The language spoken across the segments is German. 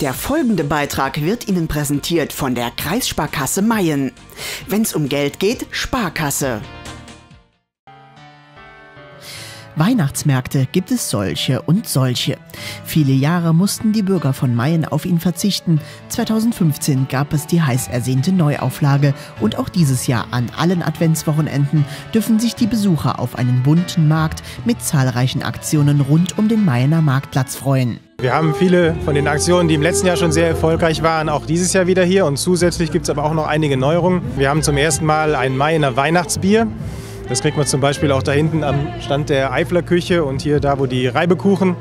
Der folgende Beitrag wird Ihnen präsentiert von der Kreissparkasse Mayen. Wenn's um Geld geht, Sparkasse. Weihnachtsmärkte gibt es solche und solche. Viele Jahre mussten die Bürger von Mayen auf ihn verzichten. 2015 gab es die heiß ersehnte Neuauflage und auch dieses Jahr an allen Adventswochenenden dürfen sich die Besucher auf einen bunten Markt mit zahlreichen Aktionen rund um den Mayener Marktplatz freuen. Wir haben viele von den Aktionen, die im letzten Jahr schon sehr erfolgreich waren, auch dieses Jahr wieder hier und zusätzlich gibt es aber auch noch einige Neuerungen. Wir haben zum ersten Mal ein Mayener Weihnachtsbier. Das kriegt man zum Beispiel auch da hinten am Stand der Eifler Küche und hier da, wo die Reibekuchen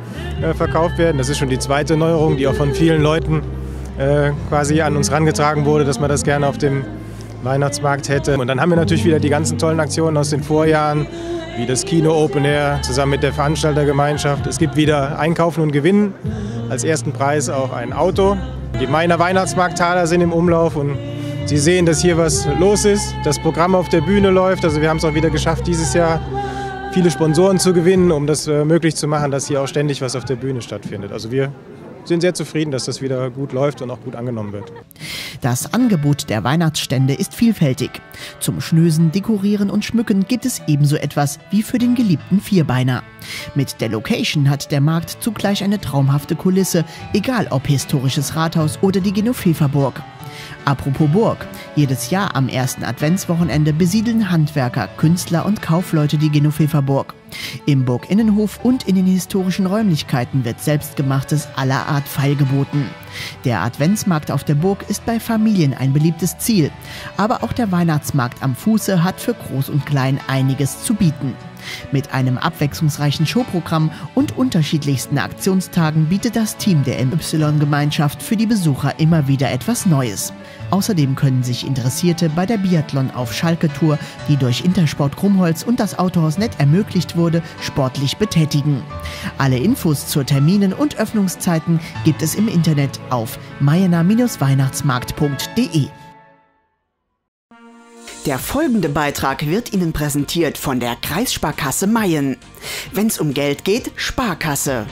verkauft werden. Das ist schon die zweite Neuerung, die auch von vielen Leuten quasi an uns herangetragen wurde, dass man das gerne auf dem Weihnachtsmarkt hätte. Und dann haben wir natürlich wieder die ganzen tollen Aktionen aus den Vorjahren, wie das Kino Open Air zusammen mit der Veranstaltergemeinschaft. Es gibt wieder Einkaufen und Gewinnen, als ersten Preis auch ein Auto. Die Mayener Weihnachtsmarkttaler sind im Umlauf und Sie sehen, dass hier was los ist, das Programm auf der Bühne läuft. Also wir haben es auch wieder geschafft, dieses Jahr viele Sponsoren zu gewinnen, um das möglich zu machen, dass hier auch ständig was auf der Bühne stattfindet. Also wir sind sehr zufrieden, dass das wieder gut läuft und auch gut angenommen wird. Das Angebot der Weihnachtsstände ist vielfältig. Zum Schnösen, Dekorieren und Schmücken gibt es ebenso etwas wie für den geliebten Vierbeiner. Mit der Location hat der Markt zugleich eine traumhafte Kulisse, egal ob historisches Rathaus oder die Genoveva-Burg. Apropos Burg, jedes Jahr am ersten Adventswochenende besiedeln Handwerker, Künstler und Kaufleute die Genoveva-Burg. Im Burginnenhof und in den historischen Räumlichkeiten wird Selbstgemachtes aller Art feilgeboten. Der Adventsmarkt auf der Burg ist bei Familien ein beliebtes Ziel, aber auch der Weihnachtsmarkt am Fuße hat für Groß und Klein einiges zu bieten. Mit einem abwechslungsreichen Showprogramm und unterschiedlichsten Aktionstagen bietet das Team der MY-Gemeinschaft für die Besucher immer wieder etwas Neues. Außerdem können sich Interessierte bei der Biathlon-auf-Schalke-Tour, die durch Intersport Krummholz und das Autohaus.net ermöglicht wurde, sportlich betätigen. Alle Infos zu Terminen und Öffnungszeiten gibt es im Internet auf mayen-weihnachtsmarkt.de. Der folgende Beitrag wird Ihnen präsentiert von der Kreissparkasse Mayen. Wenn's um Geld geht, Sparkasse.